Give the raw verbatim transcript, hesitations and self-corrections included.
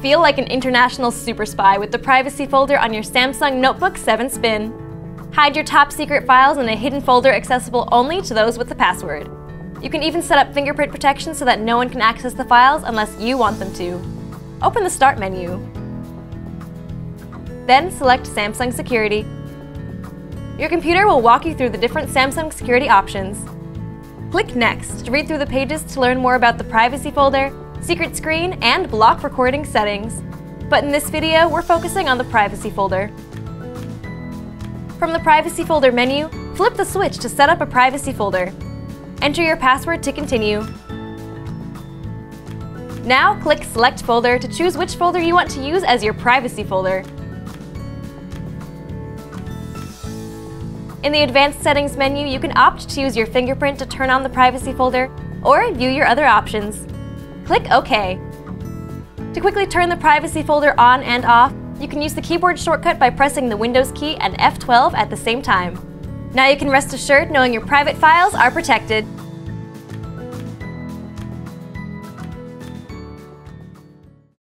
Feel like an international super spy with the Privacy Folder on your Samsung Notebook seven Spin. Hide your top secret files in a hidden folder accessible only to those with a password. You can even set up fingerprint protection so that no one can access the files unless you want them to. Open the Start menu. Then select Samsung Security. Your computer will walk you through the different Samsung Security options. Click Next to read through the pages to learn more about the Privacy Folder, Secret Screen, and Block Recording settings. But in this video, we're focusing on the Privacy Folder. From the Privacy Folder menu, flip the switch to set up a Privacy Folder. Enter your password to continue. Now click Select Folder to choose which folder you want to use as your Privacy Folder. In the Advanced Settings menu, you can opt to use your fingerprint to turn on the Privacy Folder or view your other options. Click OK. To quickly turn the Privacy Folder on and off, you can use the keyboard shortcut by pressing the Windows key and F twelve at the same time. Now you can rest assured knowing your private files are protected.